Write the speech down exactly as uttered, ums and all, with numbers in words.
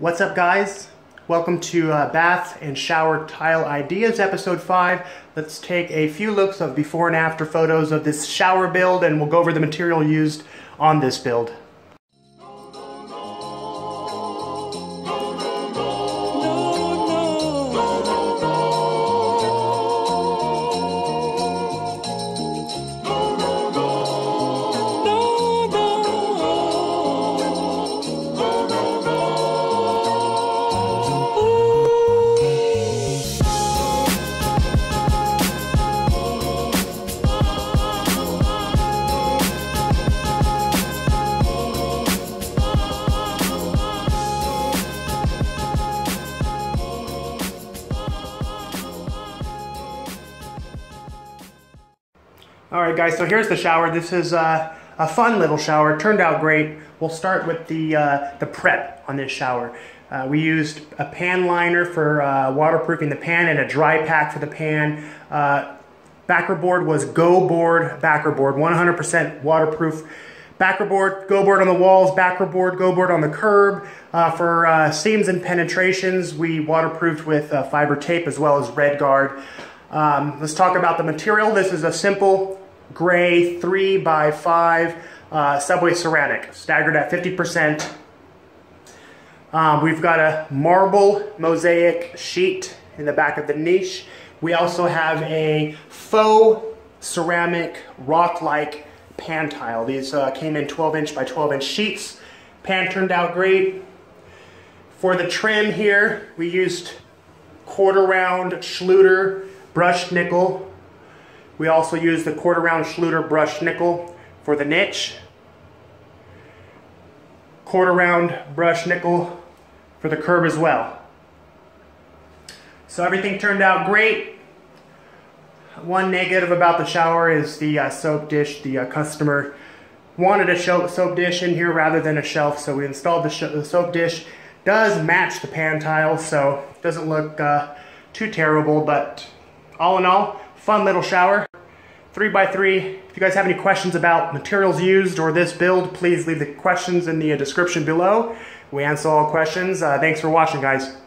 What's up, guys? Welcome to uh, Bath and Shower Tile Ideas, episode five. Let's take a few looks of before and after photos of this shower build, and we'll go over the material used on this build. Alright guys, so here's the shower. This is uh, a fun little shower. It turned out great. We'll start with the, uh, the prep on this shower. Uh, we used a pan liner for uh, waterproofing the pan and a dry pack for the pan. Uh, backer board was Go board backer board, one hundred percent waterproof. Backer board, Go board on the walls, backer board, Go board on the curb. Uh, for uh, seams and penetrations, we waterproofed with uh, fiber tape as well as Red Guard. Um, let's talk about the material. This is a simple gray three by five uh, subway ceramic, staggered at fifty percent. Um, we've got a marble mosaic sheet in the back of the niche. We also have a faux ceramic rock-like pan tile. These uh, came in twelve inch by twelve inch sheets. Pan turned out great. For the trim here, we used quarter round Schluter brushed nickel. We also use the quarter round Schluter brushed nickel for the niche. Quarter round brushed nickel for the curb as well. So everything turned out great. One negative about the shower is the uh, soap dish. The uh, customer wanted a soap dish in here rather than a shelf, so we installed the, the soap dish. Does match the pan tile, so it doesn't look uh, too terrible, but all in all, fun little shower, three by three. If you guys have any questions about materials used or this build, please leave the questions in the description below. We answer all questions. Uh, thanks for watching, guys.